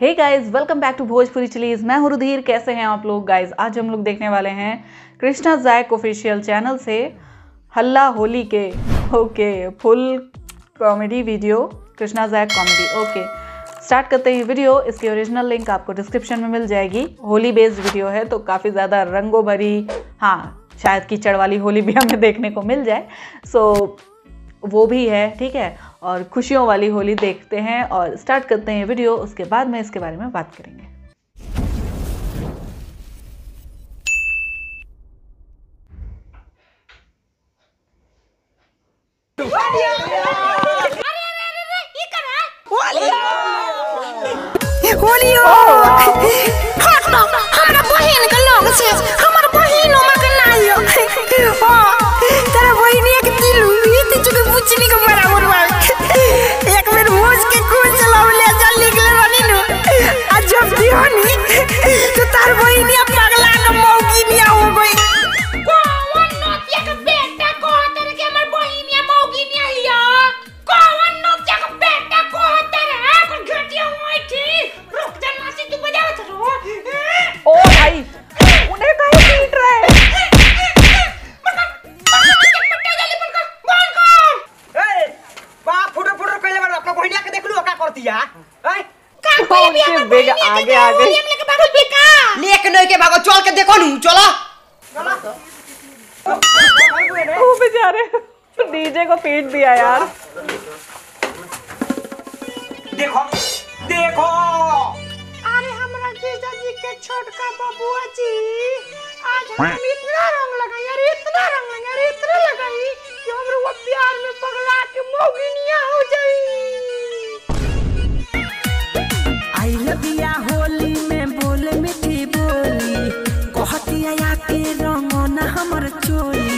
Hey guys, welcome back to Bhojpuri chillies. मैं हूं रुधीर। कैसे हैं आप लोग गाइस? आज हम लोग देखने वाले हैं कृष्णा जैक ऑफिशियल चैनल से हल्ला होली के full comedy video, Krishna Jack comedy. Start करते हैं वीडियो। इसकी ओरिजिनल लिंक आपको डिस्क्रिप्शन में मिल जाएगी। होली बेस्ड वीडियो है तो काफ़ी ज़्यादा रंगों भरी, हाँ शायद कीचड़ वाली होली भी हमें देखने को मिल जाए, सो वो भी है, ठीक है। और खुशियों वाली होली देखते हैं और स्टार्ट करते हैं वीडियो, उसके बाद में इसके बारे में बात करेंगे। आगे आगे लेके नहीं के भागो, चल के देखो नु, चलो ओ बेचारे डीजे को पीट दिया यार। देखो देखो, अरे हमारा जीजा जी के छोटका बबुआ जी आज हम इतना रंग लगाई, अरे इतना रंग लगाई, अरे इतना लगाई कि हमरो वो प्यार में पगला के मोगिनिया हो जाई। लबिया होली में बोल मिठी बोली, कहती आया के रंग ना हमर चोली,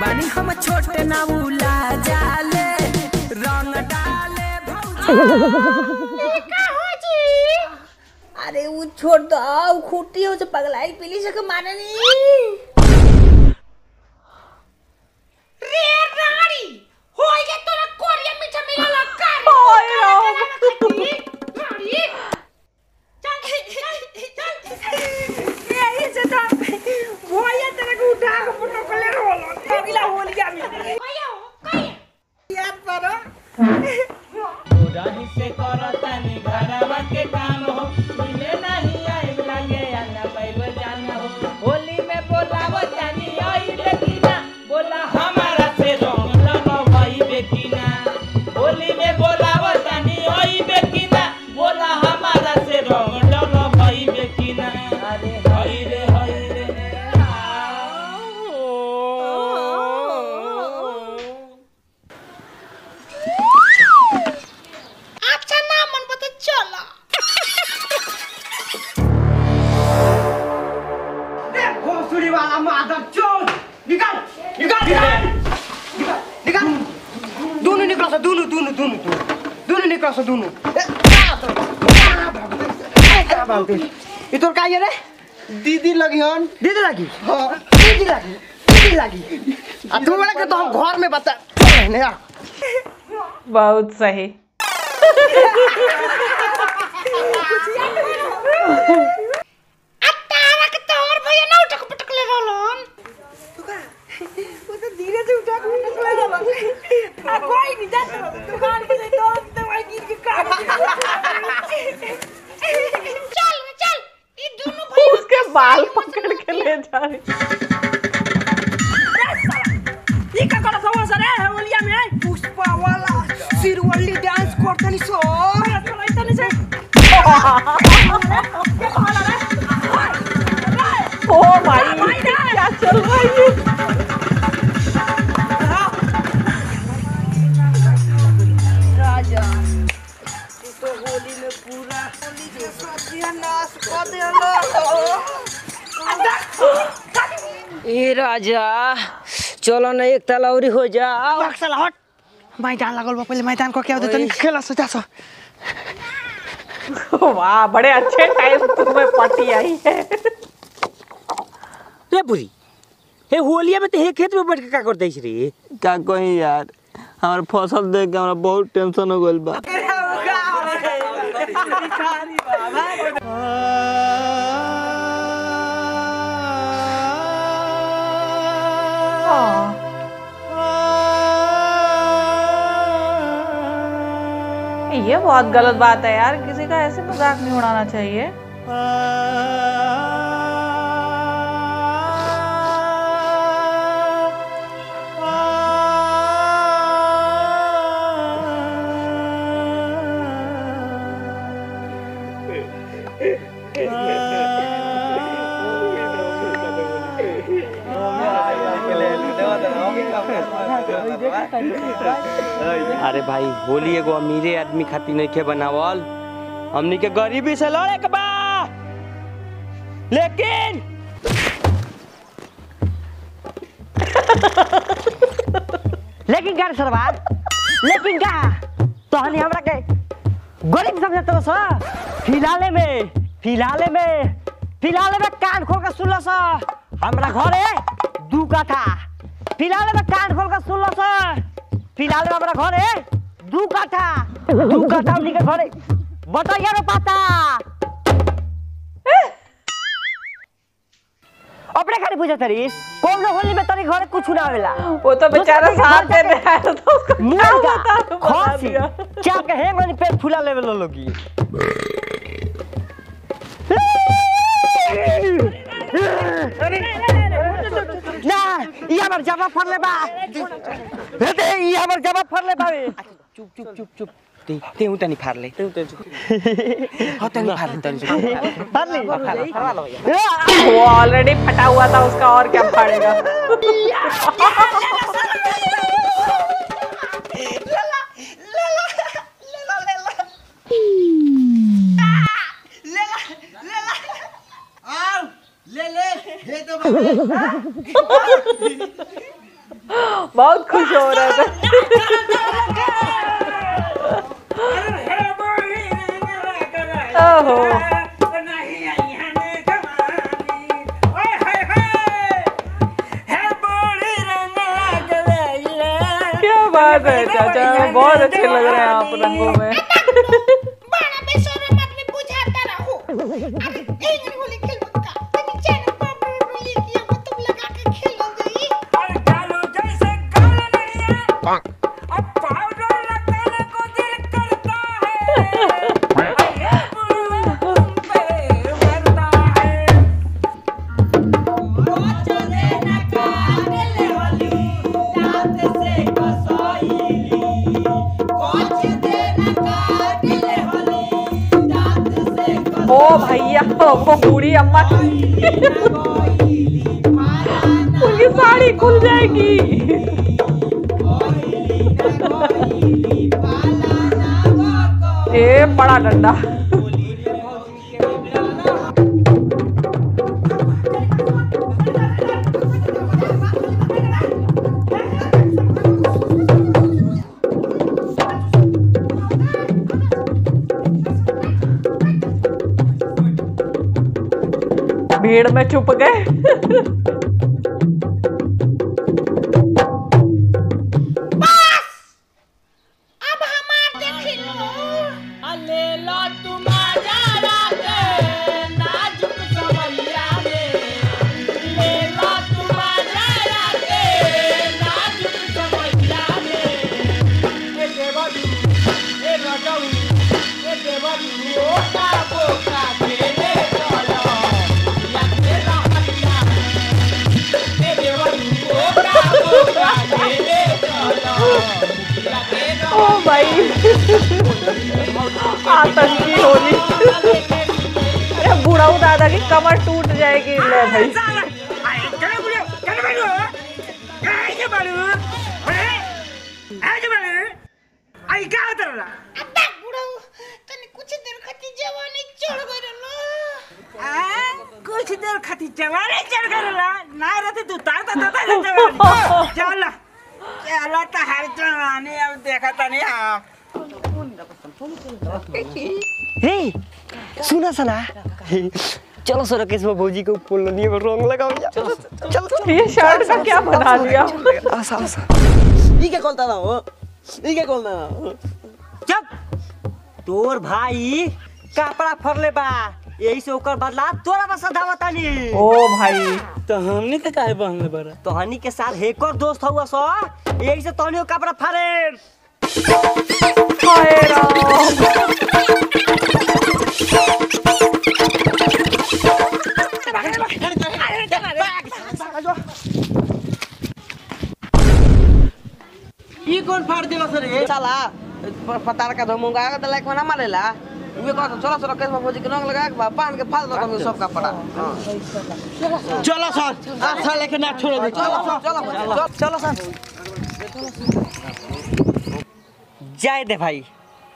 बानी हम छोटे ना उला जाले रंग डाले भौजी। अरे वो छोड़ दो, आओ खूटी हो जो पगलाई पीली से के माने नहीं। दोनों का ये रे दीदी लगी हन, दीदी लगी, हाँ दीदी लगी, दीदी लगी। तुम बोला के तो हम घर में बता नया, बहुत सही। अटारा के तोर भैया ना उठक पटक ले रहलन तू का, वो तो धीरे से उठक पटक ले रहलन। आ कोई नहीं जा दुकान पे तो चल चल ये दोनों भाई उसके बाल पकड़ के ले जा रहे। ये का कौन सा सर है होलिया में पुष्पा वाला सिरवली डांस करते नहीं सो इतना नहीं से। ओ भाई क्या चल रहा है ये? ए राजा चलो ना एक तलौरी हो जाओ। हट मैदान लगल बा, पहले मैदान को क्या देतनी खेल से जा सो। वाह बड़े अच्छे टाइम तुम्हें पार्टी आई है रे बुरी। हे होलिया में तो हे खेत में बैठ के का कर देई रे, का कहीं यार हमार फसल देख के हमरा बहुत टेंशन हो गइल बा। ये बहुत गलत बात है यार, किसी का ऐसे मजाक नहीं उड़ाना चाहिए। अरे भाई होली एगो अमीरे आदमी खातिर नहीं के बनावल, हमनी के गरीबी से लड़े के बा। लेकिन लेकिन गर सरवाद, लेकिन का तो हनी हमरा के गरीब समझत हो सा। फिलहाल में कान खोल के सुनला सा, हमरा घरे दू कथा। फिलहाल में कान खोल के सुन लो सर, फिलहाल में हमारा घर है दू कथा हमनी के घर है, बताइए रो पाता। अपने खाली पूछा तरीस, कौन सा होली में तेरे घर कुछ ना मिला। वो तो बेचारा साथ में रहा था, उसको क्या बता दो खासी क्या कहे मैंने पेट फुला लेवल लोगी। ना ये हमार जवाब फर ले बा। चुप ते उता नहीं फर ले, ते उता फर ले। वो ऑलरेडी फटा हुआ था, उसका और क्या फाड़ेगा। बहुत खुश हो रहा था। ओहो क्या बात है चाचा, बहुत अच्छे लग रहे हैं आप रंगों में। वो बूढ़ी अम्मा उनकी साड़ी खुल जाएगी। ये बड़ा डंडा। भीड़ में छुप गए। बस अब हमार देखी लो। अले लो तुम आजारा के नाजुक सवैया रे, ले लो तुम आजारा के नाजुक सवैया रे। ए देवरी ए रगऊ ए देवरी होता बोका के भाई आतंकी होली। अरे बुढ़ाऊ दादा की कमर टूट जाएगी। ले भाई कुछ देर खाती जवानी चढ़ गए ला ना रहते तू ताता जाला चला तो हर जवानी अब देखता नहीं। हाँ हे सुना सना, चलो सो राकेश बाबू जी को बोलो नहीं रंग लगाओ। चलो ये शर्ट का क्या बना दिया। ये क्या खोलता ना हो, ये क्या खोलना। चल तोर भाई कपड़ा फरले बा, यही से ओकर बदला तोरा बस धावतानी। ओ भाई तो हमनी के काहे बहनले बरा, तोहनी के साथ हेकर दोस्त हुआ सो, यही से तोहनी ओ कपड़ा फारे। हाय ये कौन फाड़ देला रे साला, पतार का धमंगा का लाइक में ना मारेला उहे कहत चलो सर केस बाबूजी के नंग लगा के बा पान के फाल दो सब का पड़ा। चलो सर आशा लेके ना छोड़ दे, चलो चलो चलो सर जाए दे भाई।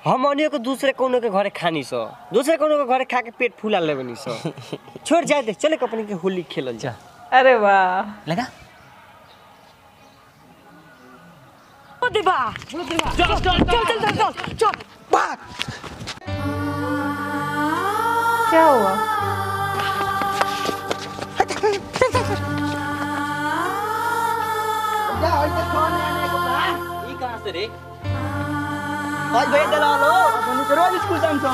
हम अनियो को दूसरे कोनो के घरे खानी सो, दूसरे कोनो के घरे खा के पेट फूला लेबनी सो, छोड़ जाए दे, चले कंपनी के होली खेलल जा। अरे वाह लगा देवा देवा, चल चल चल चल चल भाग। क्या हुआ? जा और तो कौन आने को बा ई कहां से रे आज भेज देला लो अपन के रोज स्कूल जाम तो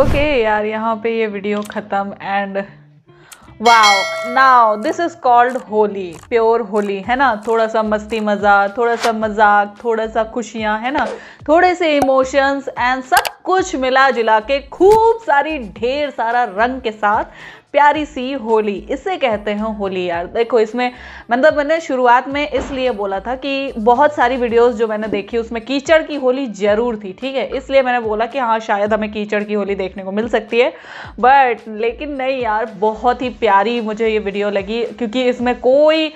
ओके, यार यहाँ पे ये वीडियो ख़त्म and wow. Now this is called Holi, pure Holi है ना। थोड़ा सा मस्ती मजाक, थोड़ा सा मजाक, थोड़ा सा खुशियाँ है ना, थोड़े से इमोशंस एंड सब कुछ मिला जुला के खूब सारी ढेर सारा रंग के साथ प्यारी सी होली, इसे कहते हैं होली। यार देखो इसमें मतलब मैंने शुरुआत में इसलिए बोला था कि बहुत सारी वीडियोस जो मैंने देखी उसमें कीचड़ की होली ज़रूर थी, ठीक है, इसलिए मैंने बोला कि हाँ शायद हमें कीचड़ की होली देखने को मिल सकती है, बट लेकिन नहीं यार बहुत ही प्यारी मुझे ये वीडियो लगी, क्योंकि इसमें कोई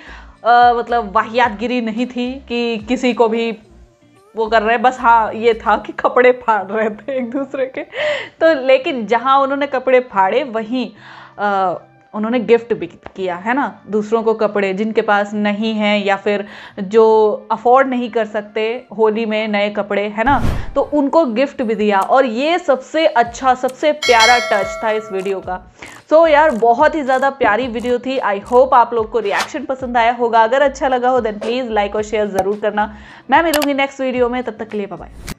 मतलब वाहियातगिरी नहीं थी कि किसी को भी वो कर रहे हैं, बस हाँ ये था कि कपड़े फाड़ रहे थे एक दूसरे के, तो लेकिन जहाँ उन्होंने कपड़े फाड़े वहीं उन्होंने गिफ्ट भी किया है ना दूसरों को, कपड़े जिनके पास नहीं हैं या फिर जो अफोर्ड नहीं कर सकते होली में नए कपड़े है ना, तो उनको गिफ्ट भी दिया, और ये सबसे अच्छा सबसे प्यारा टच था इस वीडियो का। सो यार बहुत ही ज़्यादा प्यारी वीडियो थी, आई होप आप लोग को रिएक्शन पसंद आया होगा, अगर अच्छा लगा हो देन प्लीज़ लाइक और शेयर ज़रूर करना। मैं मिलूँगी नेक्स्ट वीडियो में, तब तक के लिए बाय बाय।